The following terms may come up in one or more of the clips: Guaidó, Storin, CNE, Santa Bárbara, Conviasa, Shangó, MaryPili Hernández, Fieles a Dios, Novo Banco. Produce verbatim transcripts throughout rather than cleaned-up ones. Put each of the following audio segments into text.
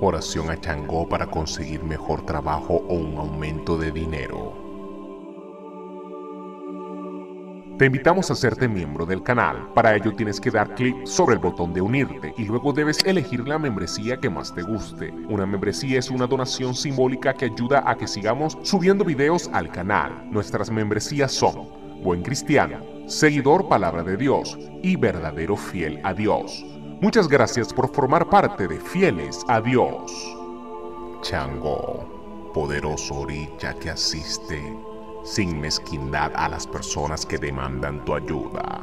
Oración a Shangó para conseguir mejor trabajo o un aumento de dinero. Te invitamos a hacerte miembro del canal. Para ello tienes que dar clic sobre el botón de unirte y luego debes elegir la membresía que más te guste. Una membresía es una donación simbólica que ayuda a que sigamos subiendo videos al canal. Nuestras membresías son Buen Cristiano, Seguidor Palabra de Dios y Verdadero Fiel a Dios. Muchas gracias por formar parte de Fieles a Dios. Shangó, poderoso orilla que asiste sin mezquindad a las personas que demandan tu ayuda.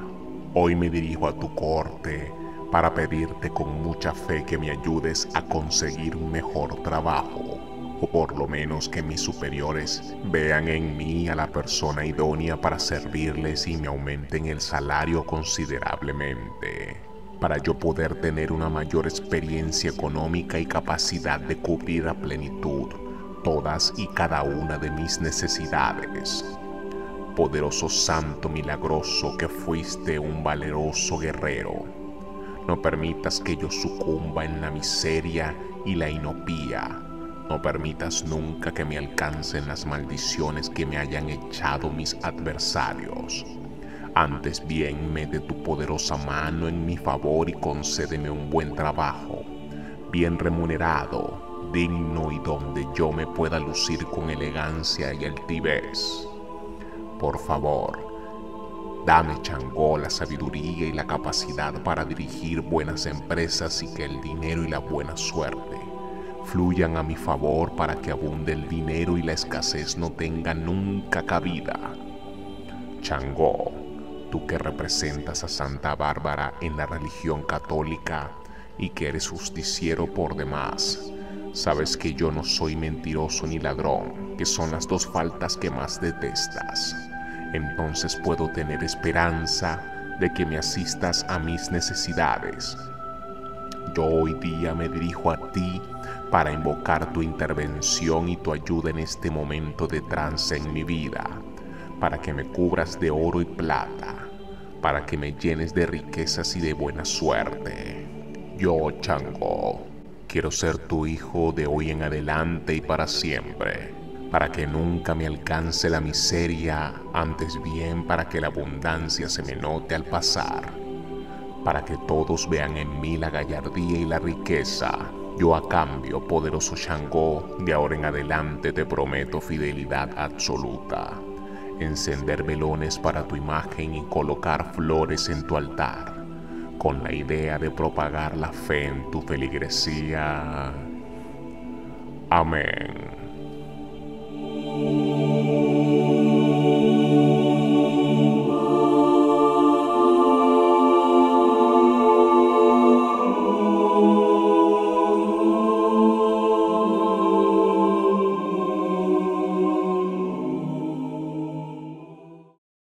Hoy me dirijo a tu corte para pedirte con mucha fe que me ayudes a conseguir un mejor trabajo, o por lo menos que mis superiores vean en mí a la persona idónea para servirles y me aumenten el salario considerablemente, para yo poder tener una mayor experiencia económica y capacidad de cubrir a plenitud todas y cada una de mis necesidades. Poderoso santo milagroso que fuiste un valeroso guerrero, no permitas que yo sucumba en la miseria y la inopía. No permitas nunca que me alcancen las maldiciones que me hayan echado mis adversarios. Antes bien, mete tu poderosa mano en mi favor y concédeme un buen trabajo, bien remunerado, digno y donde yo me pueda lucir con elegancia y altivez. Por favor, dame, Shangó, la sabiduría y la capacidad para dirigir buenas empresas y que el dinero y la buena suerte fluyan a mi favor para que abunde el dinero y la escasez no tenga nunca cabida. Shangó, tú que representas a Santa Bárbara en la religión católica y que eres justiciero por demás, sabes que yo no soy mentiroso ni ladrón, que son las dos faltas que más detestas. Entonces puedo tener esperanza de que me asistas a mis necesidades. Yo hoy día me dirijo a ti para invocar tu intervención y tu ayuda en este momento de trance en mi vida, para que me cubras de oro y plata, para que me llenes de riquezas y de buena suerte. Yo, Shangó, quiero ser tu hijo de hoy en adelante y para siempre, para que nunca me alcance la miseria, antes bien para que la abundancia se me note al pasar, para que todos vean en mí la gallardía y la riqueza. Yo a cambio, poderoso Shangó, de ahora en adelante te prometo fidelidad absoluta, encender velones para tu imagen y colocar flores en tu altar, con la idea de propagar la fe en tu feligresía. Amén.